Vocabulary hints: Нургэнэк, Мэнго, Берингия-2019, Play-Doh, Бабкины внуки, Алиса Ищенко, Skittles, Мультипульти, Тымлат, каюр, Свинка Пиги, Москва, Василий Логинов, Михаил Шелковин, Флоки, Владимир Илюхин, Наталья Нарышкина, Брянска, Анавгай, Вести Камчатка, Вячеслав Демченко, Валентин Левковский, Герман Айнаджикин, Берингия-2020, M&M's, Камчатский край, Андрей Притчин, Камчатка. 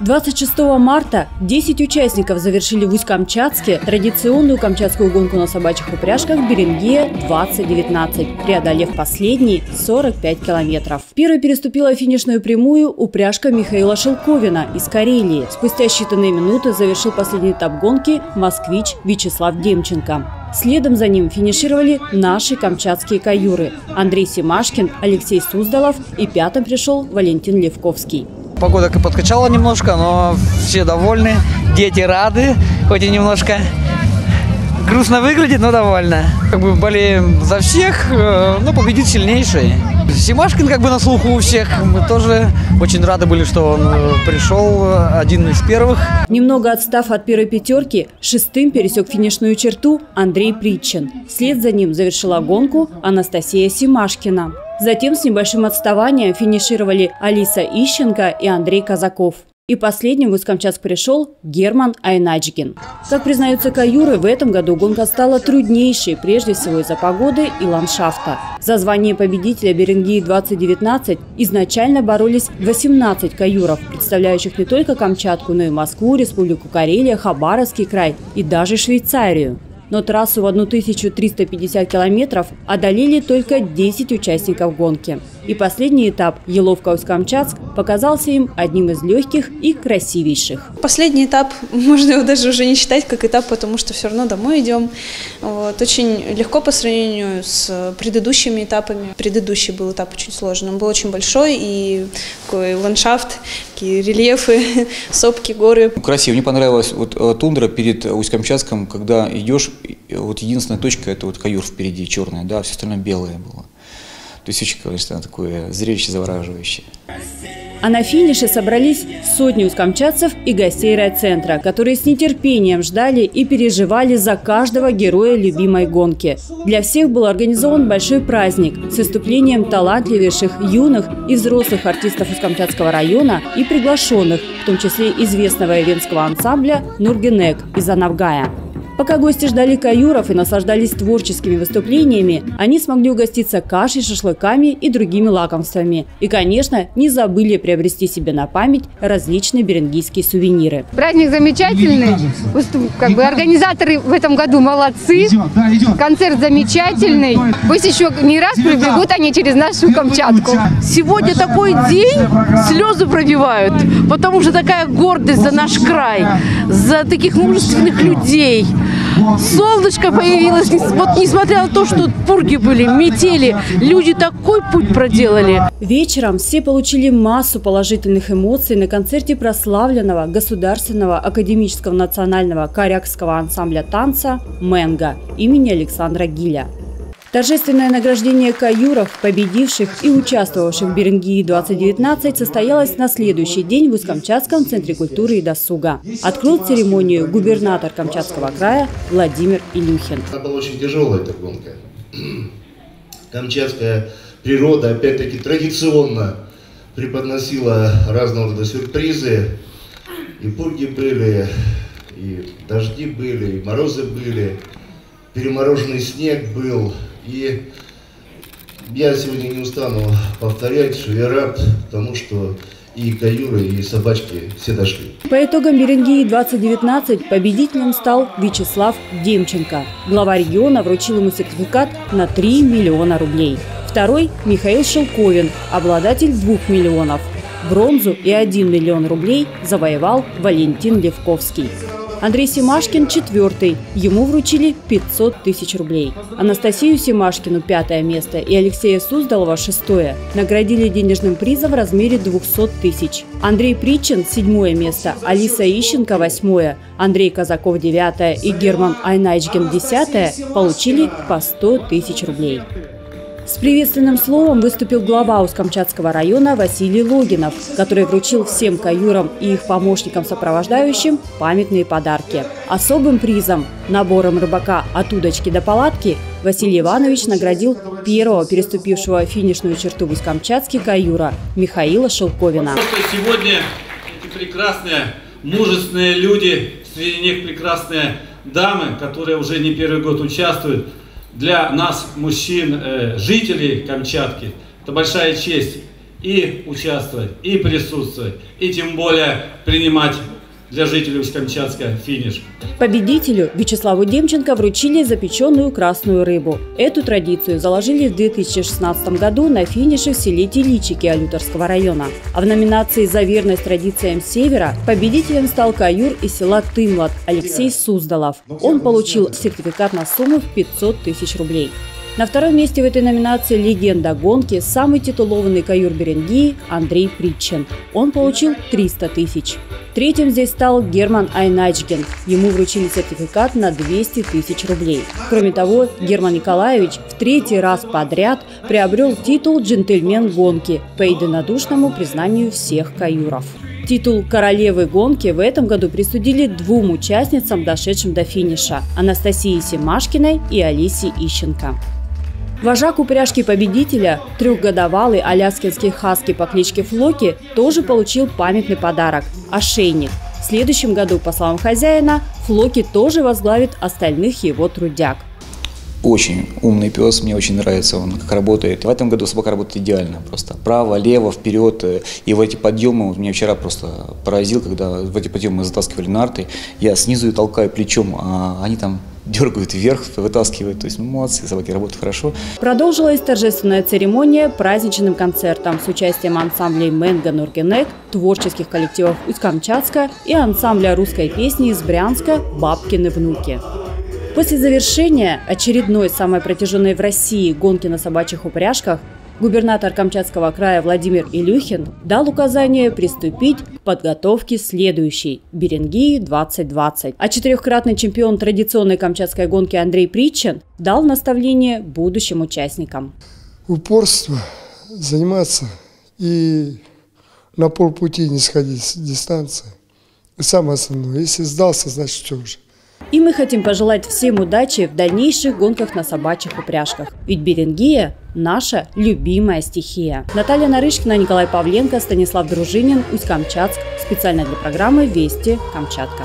26 марта 10 участников завершили в Усть-Камчатске традиционную камчатскую гонку на собачьих упряжках «Берингия-2019», преодолев последние 45 километров. Первой переступила финишную прямую упряжка Михаила Шелковина из Карелии. Спустя считанные минуты завершил последний этап гонки москвич Вячеслав Демченко. Следом за ним финишировали наши камчатские каюры – Андрей Семашкин, Алексей Суздалов, и пятым пришел Валентин Левковский. Погода подкачала немножко, но все довольны, дети рады, хоть и немножко грустно выглядит, но довольно. Как бы болеем за всех, но победит сильнейший. Семашкин как бы на слуху у всех. Мы тоже очень рады были, что он пришел один из первых. Немного отстав от первой пятерки, шестым пересек финишную черту Андрей Притчин. Вслед за ним завершила гонку Анастасия Семашкина. Затем с небольшим отставанием финишировали Алиса Ищенко и Андрей Казаков. И последним в Усть-Камчатск пришел Герман Айнаджикин. Как признаются каюры, в этом году гонка стала труднейшей, прежде всего из-за погоды и ландшафта. За звание победителя «Берингии-2019» изначально боролись 18 каюров, представляющих не только Камчатку, но и Москву, Республику Карелия, Хабаровский край и даже Швейцарию. Но трассу в 1350 километров одолели только 10 участников гонки. И последний этап Еловка-Усть-Камчатск показался им одним из легких и красивейших. Последний этап, можно его даже уже не считать как этап, потому что все равно домой идем. Вот. Очень легко по сравнению с предыдущими этапами. Предыдущий был этап очень сложный, он был очень большой, и такой ландшафт, такие рельефы, сопки, горы. Красиво, мне понравилась вот тундра перед Усть-Камчатском, когда идешь. Вот единственная точка – это вот каюр впереди, черная, да, все остальное белое было. То есть очень, конечно, такое зрелище завораживающее. А на финише собрались сотни усть-камчатцев и гостей райцентра, которые с нетерпением ждали и переживали за каждого героя любимой гонки. Для всех был организован большой праздник с выступлением талантливейших юных и взрослых артистов Усть-Камчатского района и приглашенных, в том числе известного ивенского ансамбля «Нургэнэк» из Анавгая. Пока гости ждали каюров и наслаждались творческими выступлениями, они смогли угоститься кашей, шашлыками и другими лакомствами. И, конечно, не забыли приобрести себе на память различные берингийские сувениры. Праздник замечательный. Как бы организаторы в этом году молодцы. Концерт замечательный. Пусть еще не раз прибегут они через нашу Камчатку. Сегодня такой день, слезы пробивают, потому что такая гордость за наш край, за таких мужественных людей. Солнышко появилось, вот несмотря на то, что пурги были, метели, люди такой путь проделали. Вечером все получили массу положительных эмоций на концерте прославленного Государственного академического национального корякского ансамбля танца «Мэнго» имени Александра Гиля. Торжественное награждение каюров, победивших и участвовавших в «Берингии-2019», состоялось на следующий день в Усть-Камчатском центре культуры и досуга. Открыл церемонию губернатор Камчатского края Владимир Илюхин. Она была очень тяжелая, эта гонка. Камчатская природа, опять-таки, традиционно преподносила разного рода сюрпризы. И пурги были, и дожди были, и морозы были, перемороженный снег был. И я сегодня не устану повторять, что я рад тому, что и каюры, и собачки все дошли. По итогам «Берингии-2019» победителем стал Вячеслав Демченко. Глава региона вручил ему сертификат на 3 миллиона рублей. Второй – Михаил Шелковин, обладатель 2 миллионов. Бронзу и 1 миллион рублей завоевал Валентин Левковский. Андрей Семашкин – четвертый. Ему вручили 500 тысяч рублей. Анастасию Семашкину – 5-е место и Алексея Суздалова – 6-е. Наградили денежным призом в размере 200 тысяч. Андрей Притчин – 7-е место, Алиса Ищенко – 8-е, Андрей Казаков – 9-е и Герман Айнаджикин – 10-е получили по 100 тысяч рублей. С приветственным словом выступил глава Усть-Камчатского района Василий Логинов, который вручил всем каюрам и их помощникам-сопровождающим памятные подарки. Особым призом – набором рыбака от удочки до палатки – Василий Иванович наградил первого переступившего финишную черту в Усть-Камчатске каюра Михаила Шелковина. Сегодня эти прекрасные, мужественные люди, среди них прекрасные дамы, которые уже не первый год участвуют, для нас, мужчин, жителей Камчатки, это большая честь. и участвовать, и присутствовать, и тем более принимать для жителей Усть-Камчатска финиш. Победителю Вячеславу Демченко вручили запеченную красную рыбу. Эту традицию заложили в 2016 году на финише в селе Тиличики Алюторского района. А в номинации «За верность традициям Севера» победителем стал каюр из села Тымлат Алексей Суздалов. Он получил сертификат на сумму в 500 тысяч рублей. На втором месте в этой номинации легенда гонки, самый титулованный каюр Берингии Андрей Притчин. Он получил 300 тысяч. Третьим здесь стал Герман Айнаджикин. Ему вручили сертификат на 200 тысяч рублей. Кроме того, Герман Николаевич в третий раз подряд приобрел титул «Джентльмен гонки» по единодушному признанию всех каюров. Титул королевы гонки в этом году присудили двум участницам, дошедшим до финиша – Анастасии Семашкиной и Алисе Ищенко. Вожак упряжки победителя, трехгодовалый аляскинский хаски по кличке Флоки, тоже получил памятный подарок – ошейник. В следующем году, по словам хозяина, Флоки тоже возглавит остальных его трудяг. Очень умный пес, мне очень нравится, он как работает. В этом году собака работает идеально, просто право, лево, вперед. И в эти подъемы, он меня вчера просто поразил, когда в эти подъемы затаскивали нарты. Я снизу ее толкаю плечом, а они там дергают вверх, вытаскивают. То есть, ну, молодцы, собаки работают хорошо. Продолжилась торжественная церемония праздничным концертом с участием ансамблей «Мэнго», «Нургэнэк», творческих коллективов Усть-Камчатска и ансамбля русской песни из Брянска «Бабкины внуки». После завершения очередной, самой протяженной в России гонки на собачьих упряжках, губернатор Камчатского края Владимир Илюхин дал указание приступить к подготовке следующей – Берингии-2020. А четырехкратный чемпион традиционной камчатской гонки Андрей Притчин дал наставление будущим участникам. Упорство, заниматься и на полпути не сходить с дистанции. И самое основное, если сдался, значит все уже. И мы хотим пожелать всем удачи в дальнейших гонках на собачьих упряжках. Ведь Берингия – наша любимая стихия. Наталья Нарышкина, Николай Павленко, Станислав Дружинин, Усть-Камчатск. Специально для программы «Вести Камчатка».